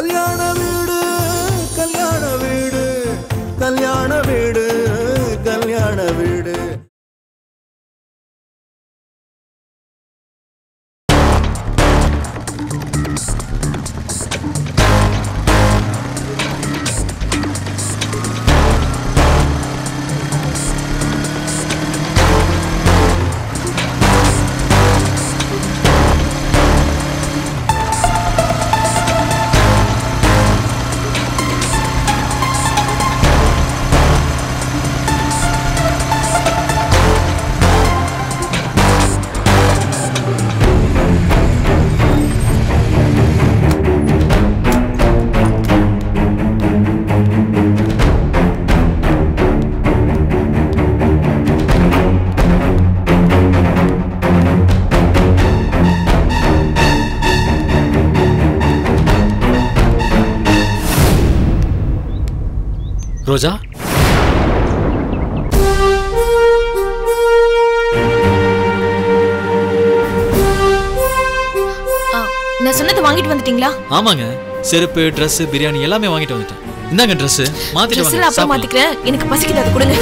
கல்யாண வீடு ரோஜா, நான் சொன்னது வாங்கிட்டு வந்துட்டீங்களா? ஆமாங்க, செருப்பு, Dress, பிரியாணி எல்லாமே வாங்கிட்டு வந்துட்டேன். இந்தாங்க Dress, மாத்திட்டு வாங்க. Dress அப்புறம் மாத்திக்கிறேன். எனக்கு பசிக்குது, அது கொடுங்க.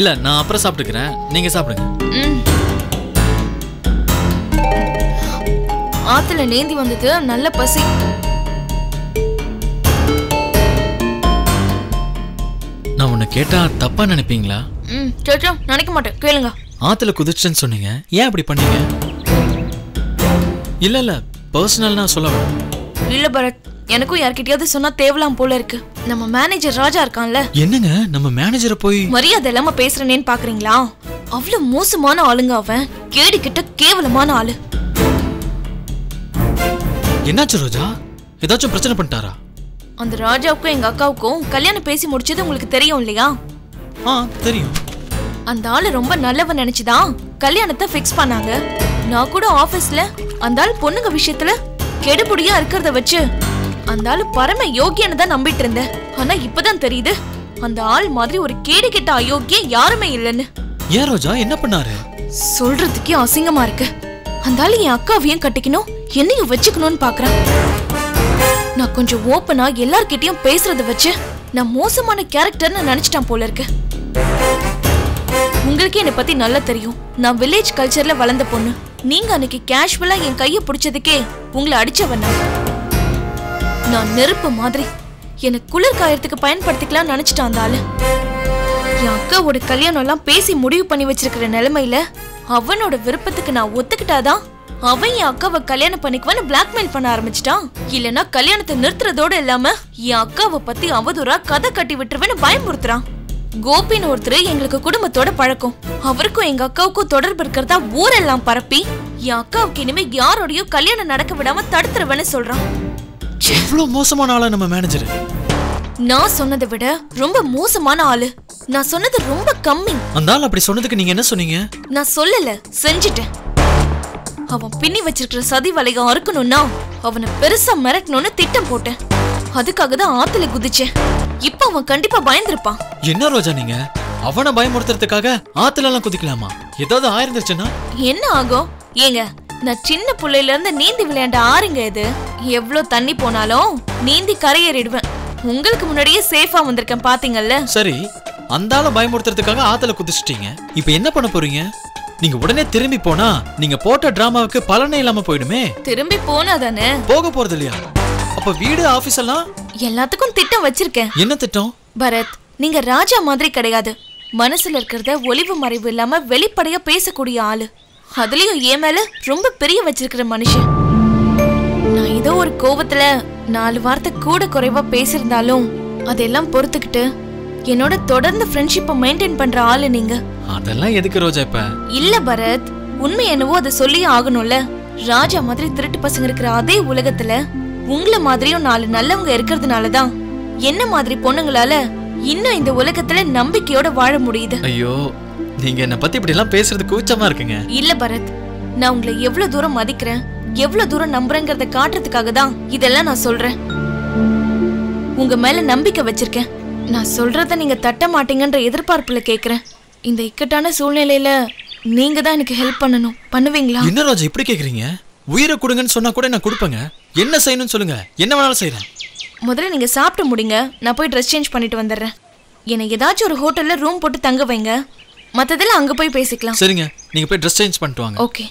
இல்ல, நான் அப்புறம் சாப்பிட்டுக்கிறேன், நீங்க சாப்பிடுங்க. ஆத்துல நேந்தி வந்தது, நல்ல பசி. நான் உன்னை கேட்டா தப்பா நினைப்பீங்களா? நினைக்க மாட்டேன், கேளுங்க. ஆத்துல குதிச்சேன்னு சொன்னீங்க, ஏன் அப்படி பண்ணீங்க? இல்ல பர்சனல்னா சொல்ல இல்ல பரத், எனக்கும் யார்கிட்டயாவது சொன்னா தேவலாம் போல இருக்கு. நம்ம மேனேஜர் ராஜா இருக்கான்ல. என்னங்க நம்ம மேனேஜரை போய் மரியாதை இல்லாம பேசுறேன்னு பாக்குறீங்களா? அவ்வளவு மோசமான ஆளுங்க அவன், கேடுகிட்ட கேவலமான ஆளு. என்னாச்சு ரோஜா, ஏதாச்சும் பிரச்சனை பண்ணிட்டாரா? அந்த ராஜாவுக்கும் எங்க அக்காவுக்கும் கல்யாணம் பேசி முடிச்சது உங்களுக்கு தெரியும் இல்லையா? தெரியும். அந்த ஆளு ரொம்ப நல்லவன் நினைச்சுதான் கல்யாணத்தை ஃபிக்ஸ் பண்ணாங்க. நான் கூட ஆபீஸ்ல அந்த ஆள் பொண்ணுங்க விஷயத்துல கெடுபடியா இருக்கிறத வச்சு அந்தாலும் பரம யோகியன்னு தான் நம்பிட்டு இருந்தேன். ஆனா இப்பதான் தெரியுது அந்த ஆள் மாதிரி ஒரு கேடு கெட்ட அயோக்கிய யாருமே இல்லைன்னு. ஏன் ரோஜா, என்ன பண்ணாரு? சொல்றதுக்கே அசிங்கமா இருக்கு. அந்தாலும் என் அக்காவையும் கட்டிக்கணும், என்னையும் வச்சுக்கணும்னு பாக்குறேன். நான் கொஞ்சம் ஓப்பனா எல்லார்கிட்டையும் பேசுறத வச்சு நான் மோசமான கேரக்டர்னு நினைச்சிட்டான் போல இருக்கு. உங்களுக்கே என்னை பத்தி நல்லா தெரியும், நான் வில்லேஜ் கல்ச்சர்ல வளர்ந்த பொண்ணு. நீங்க அன்னைக்கு கேஷுவலா என் கையை பிடிச்சதுக்கே உங்களை அடிச்சவன். நான் நெருப்பு மாதிரி, என்னை குளிர் காயறதுக்கு பயன்படுத்திக்கலாம் நினைச்சிட்டான். என் அக்காவோட கல்யாணம் எல்லாம் பேசி முடிவு பண்ணி வச்சிருக்கிற நிலைமையில அவனோட விருப்பத்துக்கு நான் ஒத்துக்கிட்டாதான் அவன் என் அக்காவை கல்யாணம் பண்ணிக்குவான்னு பிளாக்மெயில் பண்ண ஆரம்பிச்சிட்டான். இல்லைன்னா கல்யாணத்தை நிறுத்துறதோட இல்லாம என் அக்காவை பத்தி அவதூறா கதை கட்டி விட்டுருவேன்னு பயமுறுத்துறான். கோபின்னு ஒருத்தர் எங்களுக்கு குடும்பத்தோட பழக்கம், அவருக்கும் எங்க அக்காவுக்கும் தொடர்பு இருக்கிறதா ஊரெல்லாம் பரப்பி என் அக்காவுக்கு இனிமே யாரோடையும் கல்யாணம் நடக்க விடாம தடுத்துருவேன்னு சொல்றான். எவ்வளவு மோசமான ஆளா நம்ம மேனேஜர்! நான் சொன்னதை விட ரொம்ப மோசமான ஆளு. நான் சொன்னது ரொம்ப கம்மி. அந்த ஆள் அப்படி சொன்னதுக்கு நீங்க என்ன சொன்னீங்க? நான் சொல்லல, செஞ்சிட்டேன். அவன் பின்னி வச்சிருக்கிற சதி வலையை அறுக்கணும்னா அவனை பெருசா மிரட்டணும்னு திட்டம் போட்டேன். அதுக்காக தான் ஆத்துல குதிச்சேன். இப்ப அவன் கண்டிப்பா பயந்துருப்பான். என்ன ரோஜா, நீங்க அவனை பயமுறுத்துறதுக்காக ஆத்துல எல்லாம் குதிக்கலாமா? ஏதாவது ஆயிருந்துச்சுன்னா என்ன ஆகும்? ஏங்க, நான் சின்ன பிள்ளையில இருந்து நீந்தி விளையாண்ட ஆறுங்க இது. எவ்வளவு தண்ணி போனாலும் நீந்தி கரையேறிடுவேன். உங்களுக்கு முன்னாடியே சேஃபா வந்திருக்கேன், பாத்தீங்கல்ல? சரி, அந்தால பயமுறுத்துறதுக்காக ஆத்துல குதிச்சிட்டீங்க, இப்போ என்ன பண்ண போறீங்க? நீங்க உடனே திரும்பி போனா நீங்க போட்ட டிராமாவுக்கு பலனே இல்லாம போயிடுமே. திரும்பி போனா தானே போக போறது இல்லையா? அப்ப வீடு, ஆபீஸ் எல்லாம் எல்லாத்துக்கும் திட்டம் வச்சிருக்கேன். என்ன திட்டம்? பரத், நீங்க ராஜா மாதிரி கிடையாது. மனசுல இருக்கிறத ஒளிவு மறைவு இல்லாம வெளிப்படையா பேசக்கூடிய ஆளு. அதுலயும் ஏன் மேல ரொம்ப பெரிய வச்சிருக்கிற மனுஷன். நான் ஏதோ ஒரு கோபத்துல 4 வார்த்தை கூட குறைவா பேசியிருந்தாலும் அதெல்லாம் பொறுத்துக்கிட்டு என்னோட தொடர்ந்து ஃப்ரெண்ட்ஷிப்பை மெயின்டைன் பண்ற ஆளு நீங்க. அதெல்லாம் எதுக்கு ரோஜா? இப்ப இல்ல பரத், உண்மை என்னவோ அதை சொல்லியே ஆகணும்ல. ராஜா மாதிரி திருட்டு பசங்க இருக்கிற அதே உலகத்துல உங்களை மாதிரியும் 4 நல்லவங்க இருக்கிறதுனாலதான் என்ன மாதிரி பொண்ணுங்களால இன்னும் இந்த உலகத்துல நம்பிக்கையோட வாழ முடியுது. ஐயோ, நீங்க என்ன பத்தி இப்படி எல்லாம் பேசுறது கூச்சமா இருக்குங்க. இல்ல பரத், நான் உங்களை எவ்வளவு தூரம் மதிக்கிறேன், எவ்வளவு தூரம் நம்புறேங்கறத காட்டுறதுக்காக தான் இதெல்லாம் நான் சொல்றேன். உங்க மேல நம்பிக்கை வச்சிருக்கேன். நான் சொல்றத நீங்க தட்ட மாட்டீங்கன்ற எதிர்பார்ப்புல கேக்குறேன். இந்த இக்கட்டான சூழ்நிலையில நீங்க தான் எனக்கு ஹெல்ப் பண்ணணும். பண்ணுவீங்களா? என்ன ராஜா இப்படி கேக்குறீங்க? உயிரை கொடுங்கன்னு சொன்னா கூட நான் கொடுப்பேங்க. என்ன செய்யணும்னு சொல்லுங்க, என்ன வேணாலும் செய்றேன். முதல்ல நீங்க சாப்பிட்டு முடிங்க, நான் போய் ட்ரெஸ் சேஞ்ச் பண்ணிட்டு வந்துடுறேன். என்ன ஏதாச்சும் ஒரு ஹோட்டல்ல ரூம் போட்டு தங்க வைங்க, மத்ததெல்லாம் அங்க போய் பேசிக்கலாம். சரிங்க, நீங்க போய் ட்ரெஸ் சேஞ்ச் பண்ணிட்டு வாங்க. ஓகே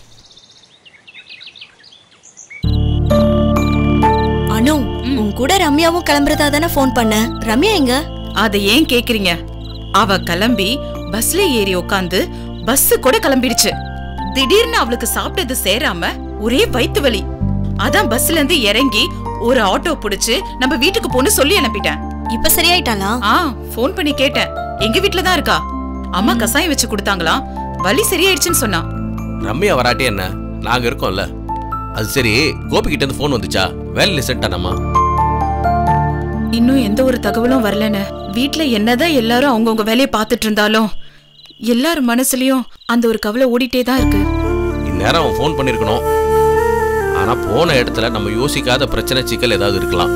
அனு, உன் கூட ரம்யாவும் கிளம்பறதா தான ஃபோன் பண்ண. ரம்யா எங்க? அத ஏன் கேக்குறீங்க? அவ கிளம்பி பஸ்ல ஏறி உட்காந்து பஸ் கூட கிளம்பிடுச்சு. திடீர்னு அவளுக்கு சாப்பிட்டது சேராம ஒரே வயிற்று வலி. அதான் பஸ்ல இருந்து இறங்கி ஒரு ஆட்டோ பிடிச்சு நம்ம வீட்டுக்கு போன்னு சொல்லி அனுப்பிட்டேன். இப்ப சரியாயிட்டாளா? ஃபோன் பண்ணி கேட்டேன், எங்க வீட்டுல தான் இருக்கா. அம்மா கசாயம் வச்சு கொடுத்தாங்களா, வலி சரியாயிடுச்சுன்னு சொன்னா. ரம்யா வராட்டே என்ன, நாங்க இருக்கோம்ல. அது சரி, கோபி கிட்ட இருந்து ஃபோன் வந்துச்சா? வேலையில செட் ஆனாமா? இன்னும் எந்த ஒரு தகவலும் வரலன்னு. வீட்டுல என்னதான் எல்லாரும் அவங்கவுங்க வேலையை பார்த்துட்டு இருந்தாலும் எல்லாரும் மனசுலயும் அந்த ஒரு கவலை ஓடிட்டே தான் இருக்கு. இந்நேரம் அவன் ஃபோன் பண்ணிருக்கணும். ஆனா போன இடத்துல நம்ம யோசிக்காத பிரச்சனை சிக்கல் ஏதாவது இருக்கலாம்.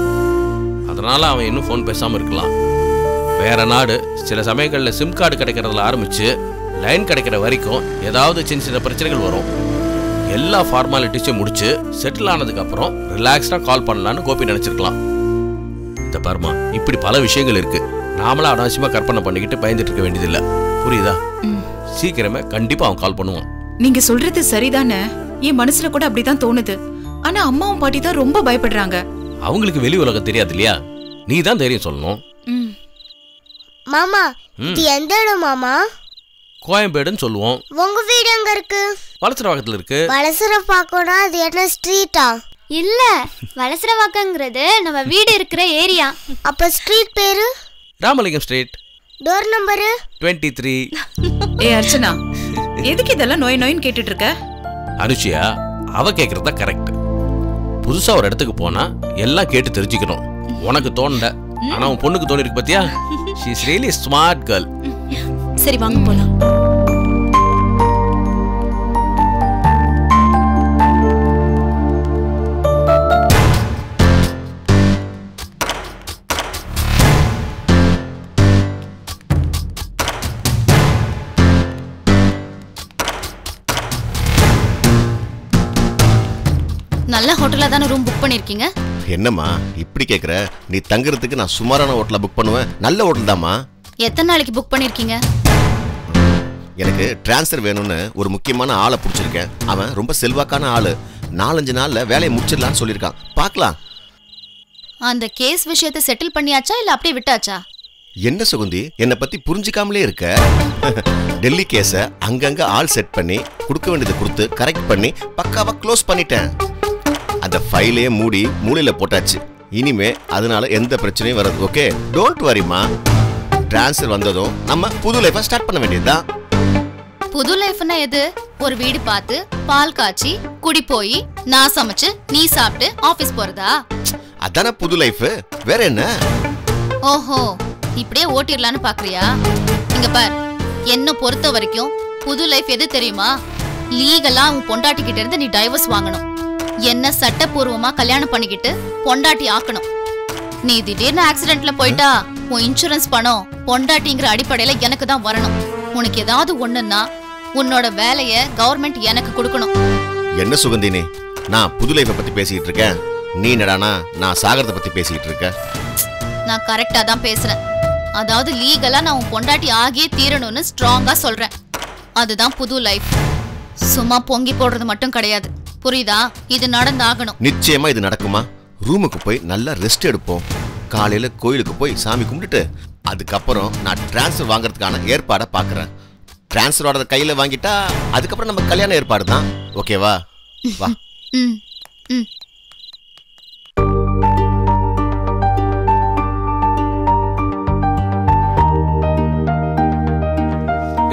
அதனால அவன் இன்னும் ஃபோன் பேசாம இருக்கலாம். வேற நாடு சில சமயங்கள்ல சிம் கார்டு கிடைக்கிறதுல ஆரம்பிச்சு லைன் கிடைக்கிற வரைக்கும் ஏதாவது சின்ன சின்ன பிரச்சனைகள் வரும். எல்லா ஃபார்மாலிட்டிஸும் முடிச்சு செட்டில் ஆனதுக்கு அப்புறம் ரிலாக்ஸ்டா கால் பண்ணலான்னு கோபி நினைச்சிருக்கலாம். இந்த பர்மா இப்படி பல விஷயங்கள் இருக்கு. நாமளா அனாவசியமா கற்பனை பண்ணிக்கிட்டு பயந்துட்டு இருக்க வேண்டியதில்லை. புரியுதா? சீக்கிரமே கண்டிப்பா அவன் கால் பண்ணுவான். நீங்க சொல்றது சரிதானே, என் மனசுல கூட அப்படிதான் தோணுது. ஆனா அம்மாவும் பாட்டி தான் ரொம்ப பயப்படுறாங்க. அவங்களுக்கு வெளி உலகம் தெரியாது இல்லையா, நீ தான் தைரியம் சொல்லணும். மாமா இது எந்த இடம் மாமா? கோயம்பேடுன்னு சொல்லுவோம். உங்க வீடு எங்க இருக்கு? வலசரவாக்கத்துல இருக்கு. வலசரவாக்கம்னா அது என்ன ஸ்ட்ரீட்டா? இல்ல, வலசரவாக்கங்கிறது நம்ம வீடு இருக்கிற ஏரியா. அப்ப ஸ்ட்ரீட் பேரு? ராமலிங்கம் ஸ்ட்ரீட். Door number 23. ஏ அர்ச்சனா, எதுக்கு இதெல்லாம் நோய் நோயின்னு கேட்டுட்டு இருக்க? அனுஷியா அவ கேக்குறதா கரெக்ட். புதுசா ஒரு இடத்துக்கு போனா எல்லாம் கேட்டு தெரிஞ்சுக்கணும். உனக்கு தோணல, ஆனா உன் பொண்ணுக்கு தோணி இருக்கு பாத்தியா? She is really smart girl. சரி வாங்க போலாம். நல்ல ஹோட்டலா தான ரூம் புக் பண்ணிருக்கீங்க. என்னம்மா இப்படி கேக்குற? நீ தங்குறதுக்கு நான் சுமாரான ஹோட்டலா புக் பண்ணுவேன். நல்ல ஹோட்டல் தான்மா. எத்தனை நாளைக்கு புக் பண்ணிருக்கீங்க? எனக்கு டிரான்ஸ்ஃபர் வேணும்னு ஒரு முக்கியமான ஆளை பிடிச்சிருக்கேன். அவன் ரொம்ப செல்வாக்கான ஆளு. 4-5 நாள்ல வேலையை முடிச்சிடலான்னு சொல்லியிருக்கான். பார்க்கலாம். அந்த கேஸ் விஷயத்தை செட்டில் பண்ணியாச்சா இல்லை அப்படியே விட்டாச்சா? என்ன சுகுந்தி என்னை பற்றி புரிஞ்சிக்காமலே இருக்க. டெல்லி கேஸை அங்கங்கே ஆள் செட் பண்ணி கொடுக்க வேண்டியதை கொடுத்து கரெக்ட் பண்ணி பக்காவாக க்ளோஸ் பண்ணிட்டேன். அந்த ஃபைலே மூடி மூலையில் போட்டாச்சு. இனிமே அதனால எந்த பிரச்சனையும் வராது. Okay, don't வரிமா. டிரான்ஸ்ஃபர் வந்ததும் நம்ம புது லைஃபை ஸ்டார்ட் பண்ண வேண்டியதுதான். புது லைஃப்னா எது? ஒரு வீடு பார்த்து பால் காய்ச்சி குடி போய் நான் சமைச்சு நீ சாப்பிட்டு ஆபீஸ் போறதா? அதானே புது லைஃப், வேற என்ன? ஓஹோ, இப்படியே ஓட்டிடலான்னு பாக்குறியா? இங்க பார், என்ன பொறுத்த வரைக்கும் புது லைஃப் எது தெரியுமா? லீகலா உன் பொண்டாட்டிக்கிட்ட இருந்து நீ டைவர்ஸ் வாங்கணும். என்ன சட்டப்பூர்வமா கல்யாணம் பண்ணிக்கிட்டு பொண்டாட்டி ஆக்கணும். நீ திடீர்னு ஆக்சிடென்ட்ல போயிட்டா உன் இன்சூரன்ஸ் பணம் பொண்டாட்டிங்கிற அடிப்படையில எனக்கு தான் வரணும். உனக்கு ஏதாவது ஒண்ணுன்னா உன்னோட வேலைய கவர்மெண்ட் எனக்கு கொடுக்கணும். என்ன சுகந்தினி, நான் புது லைஃபை பத்தி பேசிட்டு இருக்கேன், நீ என்னடானா நான் சாகரத்தை பத்தி பேசிட்டு இருக்க. நான் கரெக்டா தான் பேசுறேன். அதாவது லீகலா நான் உன் பொண்டாட்டி ஆகியே தீரணும்னு ஸ்ட்ராங்கா சொல்றேன். அதுதான் புது லைஃப். சும்மா பொங்கி போடுறது மட்டும் கிடையாது, புரியுதா? இது நடந்தாகணும். நிச்சயமா இது நடக்குமா? ரூமுக்கு போய் நல்லா ரெஸ்ட் எடுப்போம். காலையில கோயிலுக்கு போய் சாமி கும்பிட்டுட்டு அதுக்கப்புறம் நான் டிரான்ஸ்ஃபர் வாங்குறதுக்கான ஏற்பாடை பார்க்குறேன். டிரான்ஸ்ஃபர் ஆர்டர் கையில் வாங்கிட்டா அதுக்கப்புறம் நம்ம கல்யாண ஏற்பாடு தான். ஓகேவா? வா.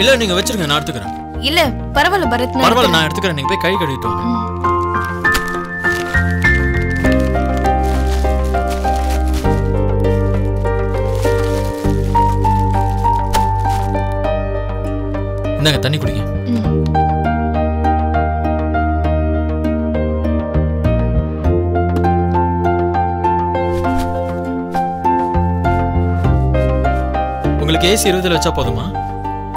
இல்லை நீங்கள் வச்சுருங்க, நான் எடுத்துக்கிறேன். இல்லை பரவாயில்ல பரத், பரவாயில்ல நான் எடுத்துக்கிறேன். நீங்கள் போய் கை கழுவிட்டு. தண்ணி குடிங்க. உங்களுக்கு ஏசி 20 ல வச்சா போதுமா?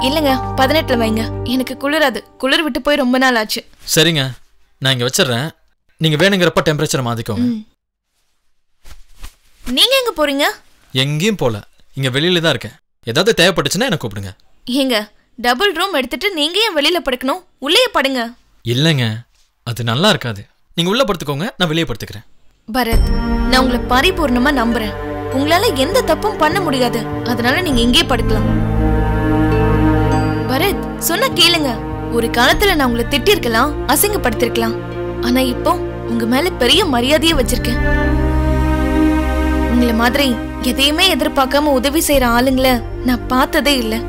இல்லங்க 18 ல வைங்க. எனக்கு குளிராது. குளிர் விட்டு போய் ரொம்ப நாள் ஆச்சு. சரிங்க. நான் இங்க வச்சிரறேன். நீங்க வேணும்ங்கறப்ப டெம்பரேச்சர் மாத்திக்கோங்க. நீங்க எங்க போறீங்க? எங்கேயும் போல. இங்க வெளியில தான் இருக்கேன். ஏதாவது தேவைப்பட்டுச்சுனா என்ன கூப்பிடுங்க. ஏங்க டபுள் ரூம் எடுத்துட்டு நீங்க ஏன் வெளியில படுக்கணும்? உள்ளே படுங்க. இல்லங்க அது நல்லா இருக்காது. நீங்க உள்ள படுத்துக்கோங்க, நான் வெளியே படுத்துக்கிறேன். பரத், நான் உங்களை பரிபூர்ணமா நம்புறேன். உங்களால எந்த தப்பும் பண்ண முடியாது. அதனால நீங்க இங்கேயே படுக்கலாம். பரத் சொன்ன கேளுங்க. ஒரு காலத்துல நான் உங்களை திட்டிருக்கலாம், அசிங்கப்படுத்திருக்கலாம். ஆனா இப்போ உங்க மேல பெரிய மரியாதையை வச்சிருக்கேன். உங்களை மாதிரி எதையுமே எதிர்பார்க்காம உதவி செய்யற ஆளுங்களை நான் பார்த்ததே இல்லை.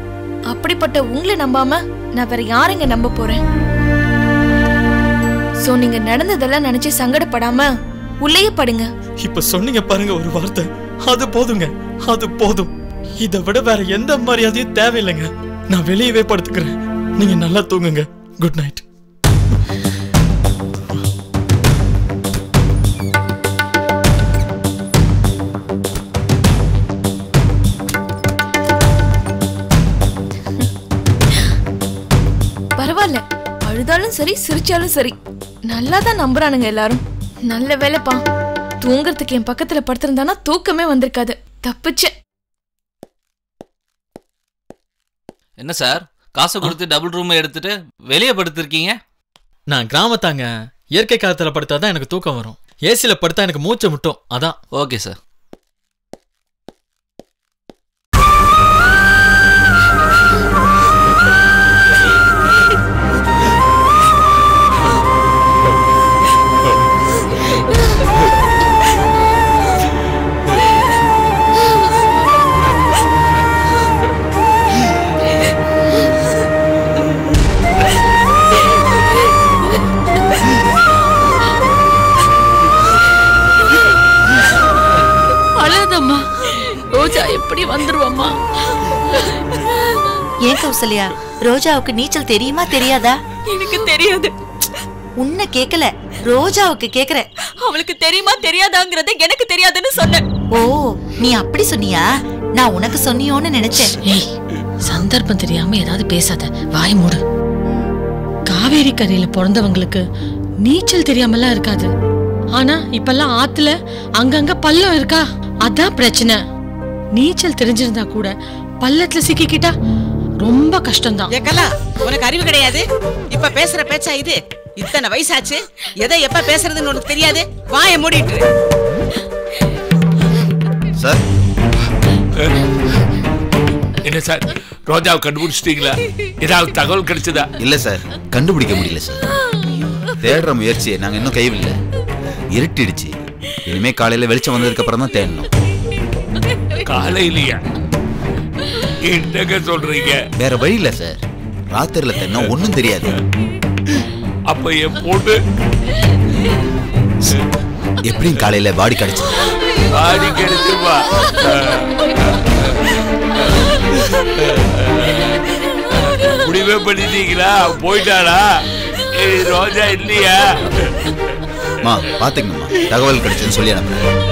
அப்படிப்பட்ட உங்களை நம்பாம நான் வேற யாருங்க நம்ப போறேன்? சோ நீங்க நடந்ததெல்லாம் நினைச்சு சங்கடப்படாம உள்ளேயே படுங்க. இப்ப சொன்னீங்க பாருங்க ஒரு வார்த்தை, அது போதுங்க. அது போதும். இதை விட வேற எந்த மரியாதையும் தேவையில்லைங்க. நான் வெளியவே படுத்துக்கிறேன். நீங்க நல்லா தூங்குங்க. Good night. பரவாயில்ல, அழுதாலும் சரி சிரிச்சாலும் சரி நல்லா தான் நம்புறானுங்க எல்லாரும். நல்ல வேலைப்பா. தூங்குறதுக்கு என் பக்கத்துல படுத்திருந்தானா தூக்கமே வந்திருக்காது. தப்புச்சு. என்ன சார் காசு கொடுத்து டபுள் ரூம் எடுத்துட்டு வெளியே படுத்திருக்கீங்க? நான் கிராமத்தாங்க. இயற்கை காலத்துல படுத்தாதான் எனக்கு தூக்கம் வரும். ஏசியில படுத்தா எனக்கு மூச்சு முட்டும். அதான். Okay sir. ஏன் கௌசல்யா, ரோஜாவுக்கு நீச்சல் தெரியுமா தெரியாதா? எனக்கு தெரியாது. உன்னை கேக்கல, ரோஜாவுக்கு கேக்குற. அவளுக்கு தெரியுமா தெரியாதாங்கறத எனக்கு தெரியாதுன்னு சொன்னேன். ஓ, நீ அப்படி சொன்னியா? நான் உனக்கு சொன்னியோன்னு நினைச்சேன். சந்தர்ப்பம் தெரியாம ஏதாவது பேசாத, வாய் மூடு. காவேரி கரையில பிறந்தவங்களுக்கு நீச்சல் தெரியாமலாம் இருக்காது. ஆனா இப்பெல்லாம் ஆத்துல அங்கங்க பள்ளம் இருக்கா, அதான் பிரச்சனை. நீச்சல் தெரிஞ்சிருந்தா கூட பள்ளத்துல சிக்கிக்கிட்டா ரொம்ப கஷ்டம்தான். ஏக்கலா, உனக்கு அறிவு கிடையாது. இப்ப பேசுற பேச்சா இது? இத்தனை வயசாச்சு, எதை எப்ப பேசுறதுன்னு உனக்கு தெரியாது. வாயை மூடிட்டு. சார் என்ன சார், ரோஜாவை கண்டுபிடிச்சிட்டீங்களா? ஏதாவது தகவல் கிடைச்சதா? இல்ல சார், கண்டுபிடிக்க முடியல சார். தேடுற முயற்சியை நாங்க இன்னும் கைவில்லை. இருட்டிடுச்சு. இனிமே காலையில வெளிச்சம் வந்ததுக்கு அப்புறம் தான் தேடணும். காலையிலயா? என்னங்க சொல்றீங்க? வேற வழி இல்ல சார். ராத்திரில தென்ன ஒண்ணும் தெரியாது. அப்ப என் போட்டு எப்படியும் காலையில பாடி கிடைச்சு பாடி கிடைச்சுமா? முடிவே பண்ணிட்டீங்களா? போயிட்டாளா? ரோஜா இல்லையா? மா பாத்துக்கணுமா, தகவல் கிடைச்சுன்னு சொல்லி அனுப்புறேன்.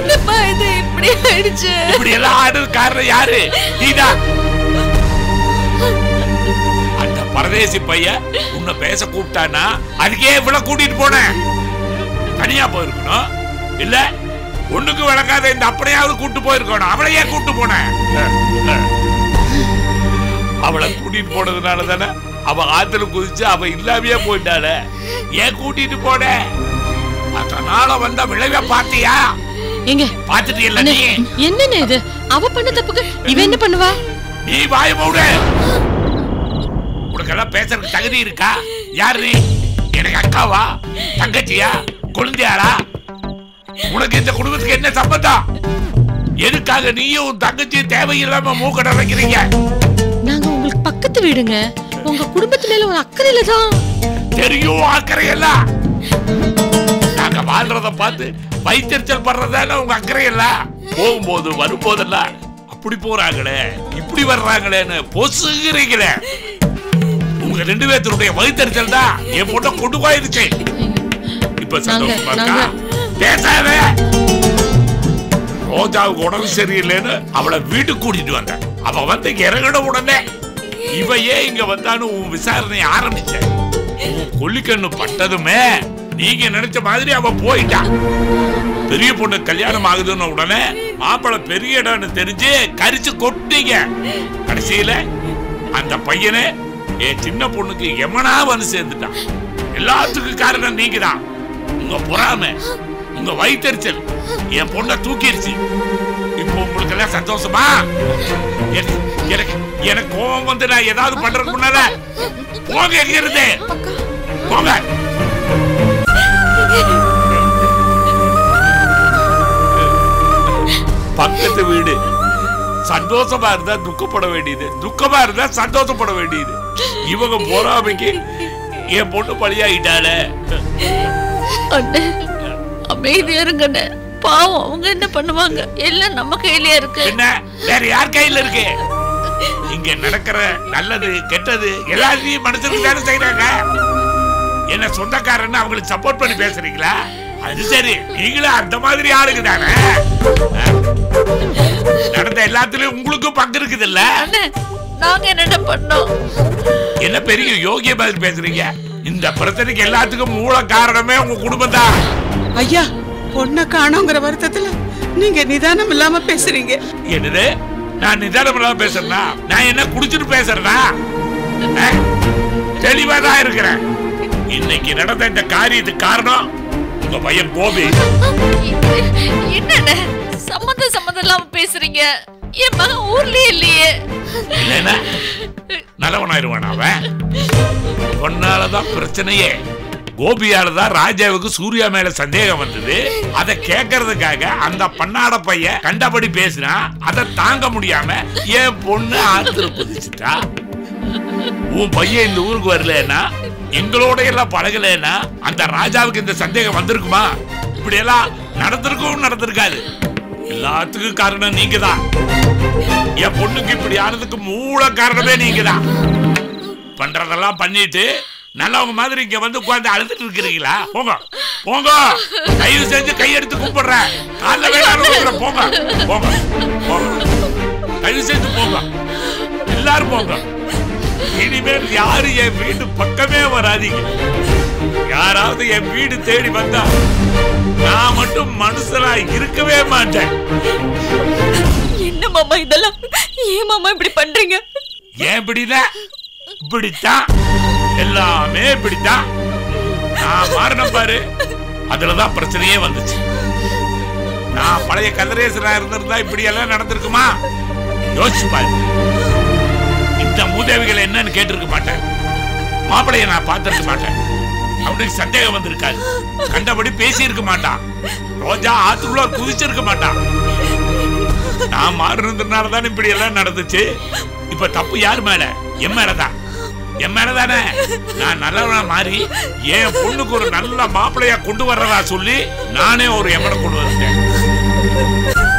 என்னப்பா இது இப்படி ஆயிடுச்சு? இப்படி எல்லாம் ஆடுற காரணம் யாரு? நீதான். அந்த பரதேசி பையன் உன்னை பேச கூப்பிட்டானா அதுக்கே இவ்வளவு கூட்டிட்டு போனேன். தனியா போயிருக்கணும் இல்ல? ஒண்ணுக்கு விளக்காத இந்த அப்படியாவது கூப்பிட்டு போயிருக்கணும். அவளையே கூப்பிட்டு போனேன். அவளை கூட்டிட்டு போனதுனால தானே அவ ஆத்துல குதிச்சு அவ இல்லாமையே போயிட்டால. ஏன் கூட்டிட்டு போன? அதனால வந்த விளைவை பார்த்தியா? எங்க பாத்துட்டே இல்ல நீ? என்னன்னு இது? அவ பண்ண தப்புக்கு இவ என்ன பண்ணுவா? நீ வாயை மூடு. உனக்கு எல்லாம் பேசறதுக்கு தகுதி இருக்கா? யார் நீ? எனக்கு அக்காவா? தங்கச்சியா? குழந்தையாரா? உனக்கு இந்த குடும்பத்துக்கு என்ன சம்பந்தம்? எதுக்காக நீயும் உன் தங்கச்சி தேவையில்லாம மூக்கட வைக்கிறீங்க? நாங்க உங்களுக்கு பக்கத்து வீடுங்க. உங்க குடும்பத்துல ஒரு அக்கறை இல்ல தான். தெரியும் அக்கறை இல்ல. நாங்க வாழ்றத பார்த்து வைத்தறிச்சல் பண்றதால உங்க அக்கறை இல்ல. போகும்போது வரும்போதெல்லாம் அப்படி போறாங்களே இப்படி வர்றாங்களேன்னு பொசுகிறீங்களே. உங்க ரெண்டு பேருடைய வைத்தறிச்சல் தான் என் பொண்ணை கொண்டு போயிருச்சு. இப்ப சந்தோஷமா பேசாவே. Roja Gordon Seri Lena, our Vitu Kudiduana. About the Keragada would a day. If a yang of a Tanu Visar the Armitage, Kulikan Pata the Mayor, Nigan and Chamadri of a poeta. Period put a Kalyana Magadan of Dane, after a period and a Terje, carriage a good digger. Carsile and the Payene, a Chinapunaki Yamanavan said a lot to Karana Nigida, Nopurame. The white turtle, you have put the two kids. You put the left at those bar. Get a comb on the day, you know, but I'm not. Walk here there. Come back. Pumped away. Santos of Arda, Dukopodaway, Dukobarda, Santos of Podaway. You were a Bora Vicky. You have put a Palia. அமைதியா இருங்கடா பாவம் அவங்க என்ன பண்ணுவாங்க எல்லாம் நம்ம கையில இருக்கு என்ன வேற யார் கையில இருக்கு இங்க நடக்குற நல்லது கெட்டது எல்லாத்தையும் மனுஷங்க தான செய்றாங்க என்ன சொந்தக்காரன்னு அவங்களுக்கு சப்போர்ட் பண்ணி பேசுறீங்களா அது சரி நீங்களே அந்த மாதிரி ஆளுங்க தானே நடந்த எல்லாத்துலயும் உங்களுக்கு பங்கு இருக்குது இல்ல நாங்க என்னடா பண்ணோம் என்ன பெரிய யோகிய மாதிரி பேசுறீங்க இந்த பிரச்சனைக்கு எல்லாத்துக்கும் மூல காரணமே உங்க குடும்பம்தான் ஐயா, பொண்ண காணோங்கற வருத்தத்துல நீங்க நிதானம் இல்லாம பேசுறீங்க. என்னது? நான் நிதானம் இல்லாம பேசறனா? நான் என்ன குடிச்சிட்டு பேசறனா? தெளிவா தான் இருக்கறேன். இன்னைக்கு நடந்த இந்த காரியத்துக்கு காரணம் உங்க பையன் கோபி. என்னடா? சம்மந்தம் இல்லாம பேசுறீங்க. என் மகன் ஊர்லயே இல்லையே. இல்லனா நல்லவனாயிருவானா அவன்? ஒன்னால தான் பிரச்சனையே. கோபியால தான் ராஜாவுக்கு சூர்யா மேல சந்தேகம் வந்தது அத கேக்குறதுக்காக அந்த பண்ணாட பைய கண்டபடி பேசினா அத தாங்க முடியாம ஏன் பொண்ணு ஆத்திர புடிச்சிட்டா உன் பையன் இந்த ஊருக்கு வரலனா எங்களோட எல்லாம் பழகலனா அந்த ராஜாவுக்கு இந்த சந்தேகம் வந்திருக்குமா இப்படி எல்லாம் நடந்துருக்கும் நடந்துருக்காது எல்லாத்துக்கும் காரணம் நீங்கதான் ஏன் பொண்ணுக்கு இப்படி ஆனதுக்கு மூல காரணமே நீங்கதான் பண்றதெல்லாம் பண்ணிட்டு நல்லவங்க மாதிரி இங்க வந்து உட்கார்ந்து அழுத்திட்டு இருக்கீங்களா போங்க போங்க கை செஞ்சு கை எடுத்து கூப்பிடுறேன் கால்ல வேணாலும் போங்க போங்க கை செஞ்சு போங்க எல்லாரும் போங்க இனிமேல் யாரும் என் வீட்டு பக்கமே வராதீங்க யாராவது என் வீடு தேடி வந்தா நான் மட்டும் மனுஷனா இருக்கவே மாட்டேன் என்ன மாமா இதெல்லாம் ஏன் மாமா இப்படி பண்றீங்க ஏன் இப்படினா இப்படித்தான் எல்லாமே பிடிதா நான் மாறணும் பாரு அதல தான் பிரச்சனையே வந்துச்சு நான் பழைய கதிரேசரா இருந்திருந்தா இப்படி எல்லாம் நடந்துருக்குமா யோசி பாரு இந்த மூதேவிகள் என்னன்னு கேட்டிருக்க மாட்டேன் மாப்பிளைய நான் பார்த்திருக்க மாட்டேன் அவனுக்கு சந்தேகம் வந்திருக்காது கண்டபடி பேசி இருக்க மாட்டான் ரோஜா ஆத்துக்குள்ள குதிச்சிருக்க மாட்டான் நான் மாறினதுனால தான் இப்படி எல்லாம் நடந்துச்சு இப்ப தப்பு யார் மேல என் மேலதான் எம்மேலதானே நான் நல்லவனா மாறி ஏன் பொண்ணுக்கு ஒரு நல்ல மாப்பிளையா கொண்டு வரறதா சொல்லி நானே ஒரு எமனை கொண்டு வந்தேன்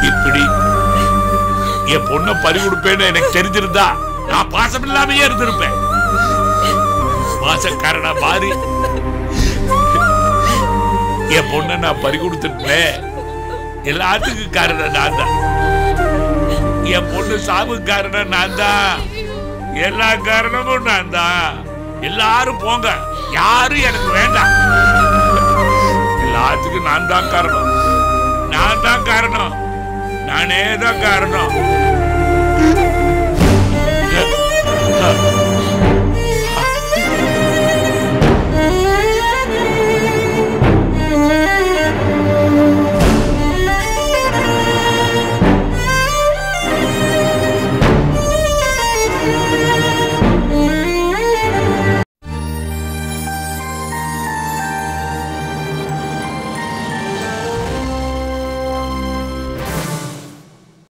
இப்படி ஏன் பொண்ணை பறி கொடுப்பேன்னு எனக்கு தெரிஞ்சிருந்தா நான் பாசம் இல்லாமையே இருந்திருப்பேன் பாசக்காரனா மாறி ஏன் பொண்ணை நான் பறி கொடுத்துட்டேன் எல்லாத்துக்கும் காரணம் நான் தான் என் பொண்ணு சாவுக்கு காரணம் நான் தான் எல்லா காரணமும் நான் தான் எல்லாரும் போங்க யாரும் எனக்கு வேண்டாம் எல்லாத்துக்கும் நான் தான் காரணம் நானே தான் காரணம்